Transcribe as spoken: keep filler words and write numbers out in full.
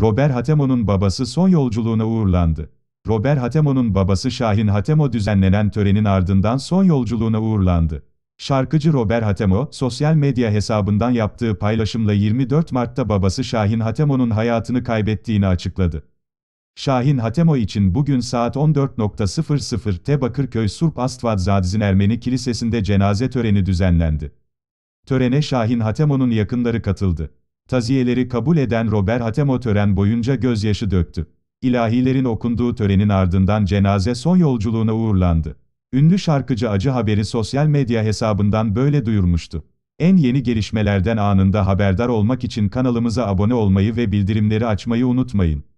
Rober Hatemo'nun babası son yolculuğuna uğurlandı. Rober Hatemo'nun babası Şahin Hatemo düzenlenen törenin ardından son yolculuğuna uğurlandı. Şarkıcı Rober Hatemo, sosyal medya hesabından yaptığı paylaşımla yirmi dört Mart'ta babası Şahin Hatemo'nun hayatını kaybettiğini açıkladı. Şahin Hatemo için bugün saat on dört sıfır sıfır'te Bakırköy Surp Astvadzadzin Ermeni Kilisesi'nde cenaze töreni düzenlendi. Törene Şahin Hatemo'nun yakınları katıldı. Taziyeleri kabul eden Rober Hatemo tören boyunca gözyaşı döktü. İlahilerin okunduğu törenin ardından cenaze son yolculuğuna uğurlandı. Ünlü şarkıcı acı haberi sosyal medya hesabından böyle duyurmuştu. En yeni gelişmelerden anında haberdar olmak için kanalımıza abone olmayı ve bildirimleri açmayı unutmayın.